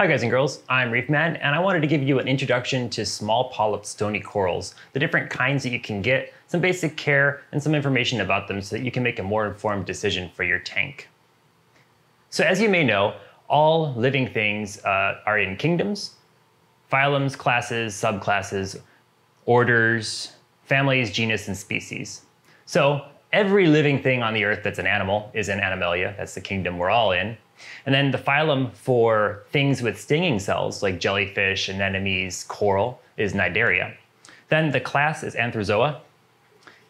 Hi guys and girls, I'm Reefman, and I wanted to give you an introduction to small polyp stony corals, the different kinds that you can get, some basic care, and some information about them so that you can make a more informed decision for your tank. So as you may know, all living things are in kingdoms, phylums, classes, subclasses, orders, families, genus, and species. So every living thing on the earth that's an animal is in Animalia, that's the kingdom we're all in. And then the phylum for things with stinging cells, like jellyfish, anemones, coral, is Cnidaria. Then the class is Anthrozoa.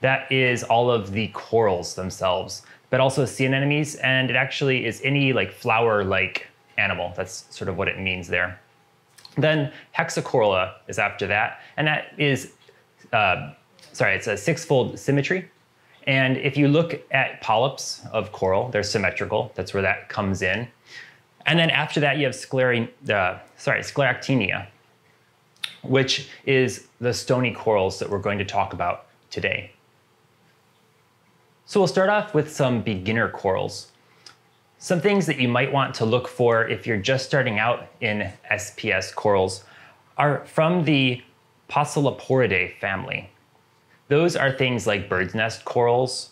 That is all of the corals themselves, but also sea anemones, and it actually is any like flower-like animal. That's sort of what it means there. Then hexacorala is after that, and that is, it's a six-fold symmetry. And if you look at polyps of coral, they're symmetrical. That's where that comes in. And then after that, you have scleractinia, which is the stony corals that we're going to talk about today. So we'll start off with some beginner corals. Some things that you might want to look for if you're just starting out in SPS corals are from the Pocilloporidae family. Those are things like bird's nest corals,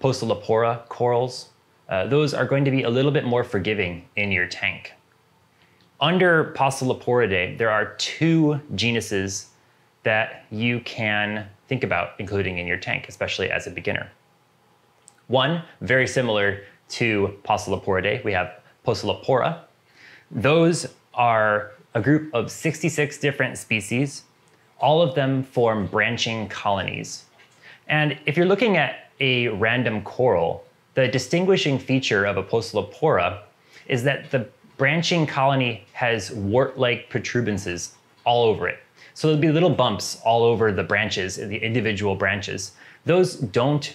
Pocillopora corals. Those are going to be a little bit more forgiving in your tank. Under Pocilloporidae, there are two genuses that you can think about including in your tank, especially as a beginner. One, very similar to Pocilloporidae, we have Pocillopora. Those are a group of 66 different species. All of them form branching colonies. And if you're looking at a random coral, the distinguishing feature of a Pocillopora is that the branching colony has wart-like protuberances all over it. So there'll be little bumps all over the branches, the individual branches. Those don't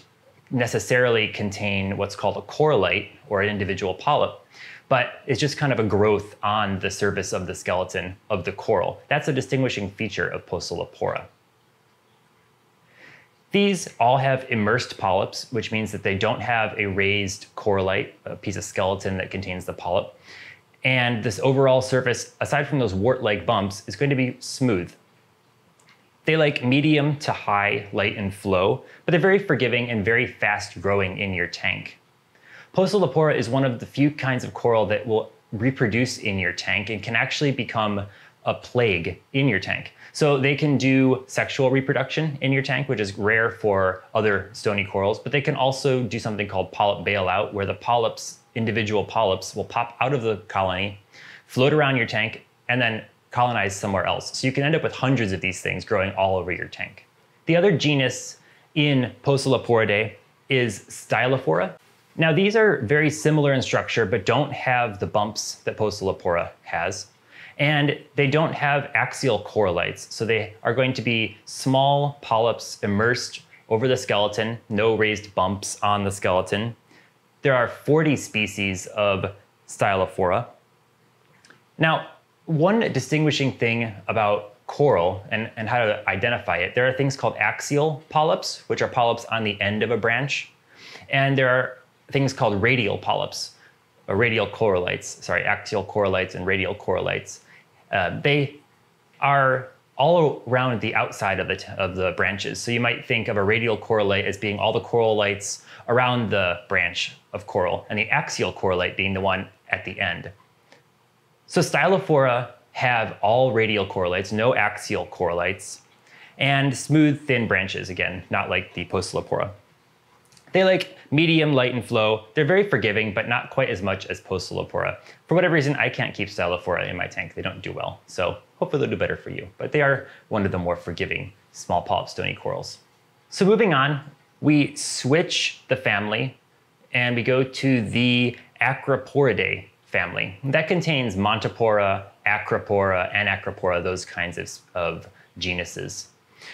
necessarily contain what's called a corallite or an individual polyp, but it's just kind of a growth on the surface of the skeleton of the coral. That's a distinguishing feature of Pocillopora. These all have immersed polyps, which means that they don't have a raised corallite, a piece of skeleton that contains the polyp. And this overall surface, aside from those wart-like bumps, is going to be smooth. They like medium to high light and flow, but they're very forgiving and very fast growing in your tank. Pocillopora is one of the few kinds of coral that will reproduce in your tank and can actually become a plague in your tank. So they can do sexual reproduction in your tank, which is rare for other stony corals, but they can also do something called polyp bailout, where the polyps, individual polyps, will pop out of the colony, float around your tank, and then colonize somewhere else. So you can end up with hundreds of these things growing all over your tank. The other genus in Pocilloporidae is Stylophora. Now, these are very similar in structure, but don't have the bumps that Pocillopora has. And they don't have axial corallites. So they are going to be small polyps immersed over the skeleton, no raised bumps on the skeleton. There are 40 species of Stylophora. Now, one distinguishing thing about coral and how to identify it, there are things called axial polyps, which are polyps on the end of a branch. And there are things called radial polyps, or radial corallites, sorry, axial corallites and radial corallites. They are all around the outside of the branches. So you might think of a radial corallite as being all the corallites around the branch of coral, and the axial corallite being the one at the end. So Stylophora have all radial corallites, no axial corallites, and smooth, thin branches, again, not like the Pocillopora. They like medium light and flow. They're very forgiving, but not quite as much as Pocillopora. For whatever reason, I can't keep Stylophora in my tank. They don't do well. So hopefully they'll do better for you, but they are one of the more forgiving small polyp stony corals. So moving on, we switch the family and we go to the Acroporidae family. That contains Montipora, Acropora, Anacropora, those kinds of genuses.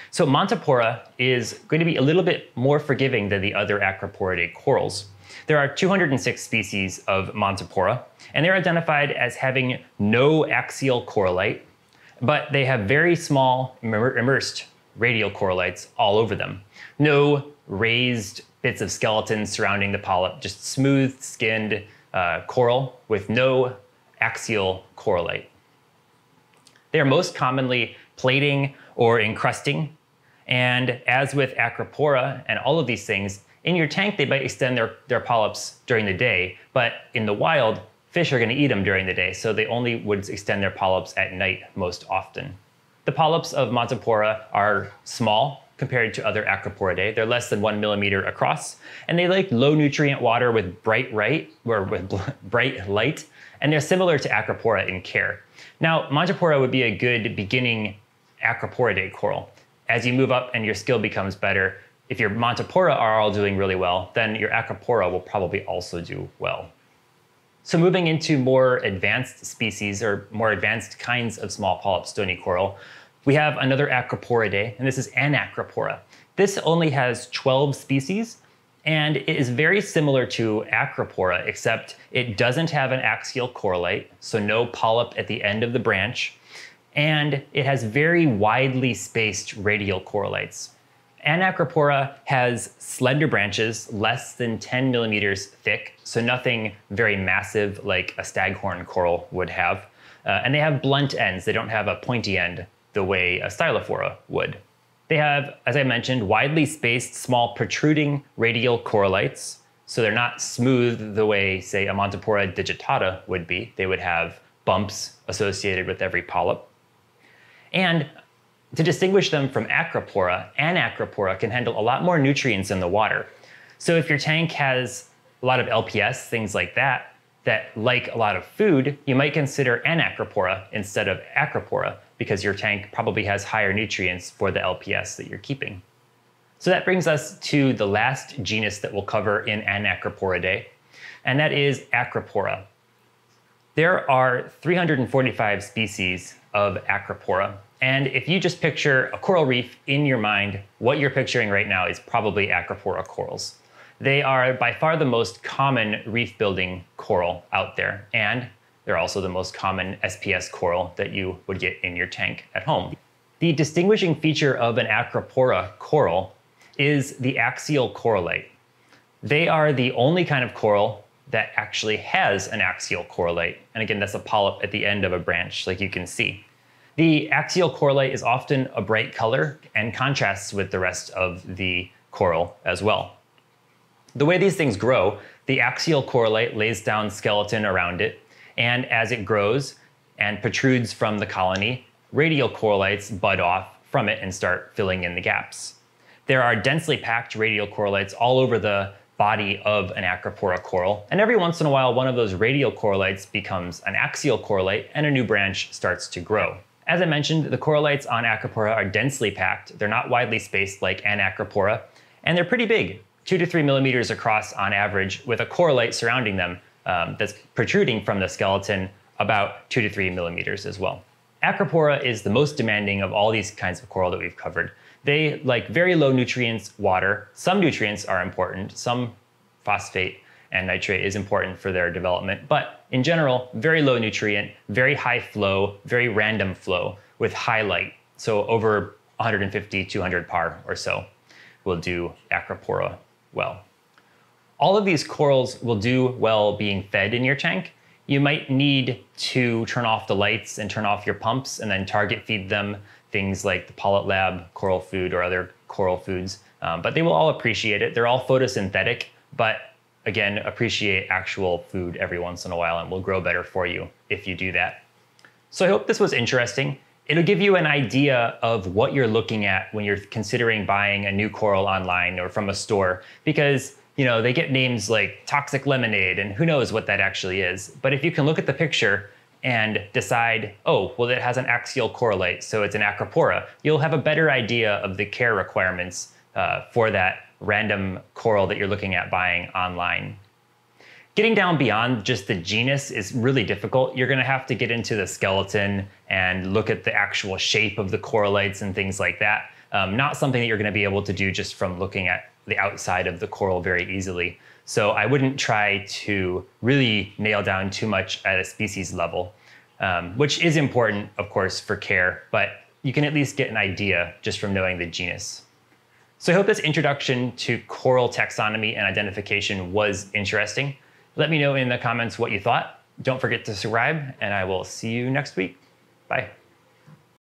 So Montipora is going to be a little bit more forgiving than the other Acroporidae corals. There are 206 species of Montipora, and they're identified as having no axial corallite, but they have very small immersed radial corallites all over them. No raised bits of skeleton surrounding the polyp, just smooth-skinned coral with no axial corallite. They are most commonly plating or encrusting, and as with Acropora and all of these things, in your tank they might extend their polyps during the day, but in the wild, fish are going to eat them during the day, so they only would extend their polyps at night most often. The polyps of Montipora are small compared to other Acroporidae. They're less than 1 millimeter across, and they like low nutrient water with bright light, and they're similar to Acropora in care. Now, Montipora would be a good beginning Acroporidae coral. As you move up and your skill becomes better, if your Montipora are all doing really well, then your Acropora will probably also do well. So moving into more advanced species or more advanced kinds of small polyp stony coral, we have another Acroporidae, and this is Anacropora. This only has 12 species, and it is very similar to Acropora, except it doesn't have an axial corallite, so no polyp at the end of the branch, and it has very widely spaced radial corallites. Anacropora has slender branches, less than 10 millimeters thick, so nothing very massive like a staghorn coral would have. And they have blunt ends. They don't have a pointy end the way a Stylophora would. They have, as I mentioned, widely spaced, small protruding radial corallites. So they're not smooth the way, say, a Montipora digitata would be. They would have bumps associated with every polyp. And to distinguish them from Acropora, Anacropora can handle a lot more nutrients in the water. So if your tank has a lot of LPS, things like that like a lot of food, you might consider Anacropora instead of Acropora because your tank probably has higher nutrients for the LPS that you're keeping. So that brings us to the last genus that we'll cover in Anacroporidae, and that is Acropora. There are 345 species of Acropora. And if you just picture a coral reef in your mind, what you're picturing right now is probably Acropora corals. They are by far the most common reef-building coral out there, and they're also the most common SPS coral that you would get in your tank at home. The distinguishing feature of an Acropora coral is the axial corallite. They are the only kind of coral that actually has an axial corallite. And again, that's a polyp at the end of a branch, like you can see. The axial corallite is often a bright color and contrasts with the rest of the coral as well. The way these things grow, the axial corallite lays down skeleton around it, and as it grows and protrudes from the colony, radial corallites bud off from it and start filling in the gaps. There are densely packed radial corallites all over the body of an Acropora coral, and every once in a while, one of those radial corallites becomes an axial corallite and a new branch starts to grow. As I mentioned, the corallites on Acropora are densely packed. They're not widely spaced like Anacropora, and they're pretty big, 2 to 3 millimeters across on average, with a corallite surrounding them that's protruding from the skeleton about 2 to 3 millimeters as well. Acropora is the most demanding of all these kinds of coral that we've covered. They like very low nutrients, water. Some nutrients are important, some phosphate and nitrate is important for their development, but in general, very low nutrient, very high flow, very random flow with high light. So over 150, 200 par or so will do Acropora well. All of these corals will do well being fed in your tank. You might need to turn off the lights and turn off your pumps and then target feed them things like the Polyp Lab coral food or other coral foods, but they will all appreciate it. They're all photosynthetic, but again, appreciate actual food every once in a while and will grow better for you if you do that. So I hope this was interesting. It'll give you an idea of what you're looking at when you're considering buying a new coral online or from a store, because you know, they get names like toxic lemonade and who knows what that actually is. But if you can look at the picture and decide, oh, well, it has an axial corallite, so it's an Acropora, you'll have a better idea of the care requirements for that random coral that you're looking at buying online. Getting down beyond just the genus is really difficult. You're going to have to get into the skeleton and look at the actual shape of the corallites and things like that. Not something that you're going to be able to do just from looking at the outside of the coral very easily. So I wouldn't try to really nail down too much at a species level, which is important, of course, for care, but you can at least get an idea just from knowing the genus. So I hope this introduction to coral taxonomy and identification was interesting. Let me know in the comments what you thought. Don't forget to subscribe, and I will see you next week. Bye.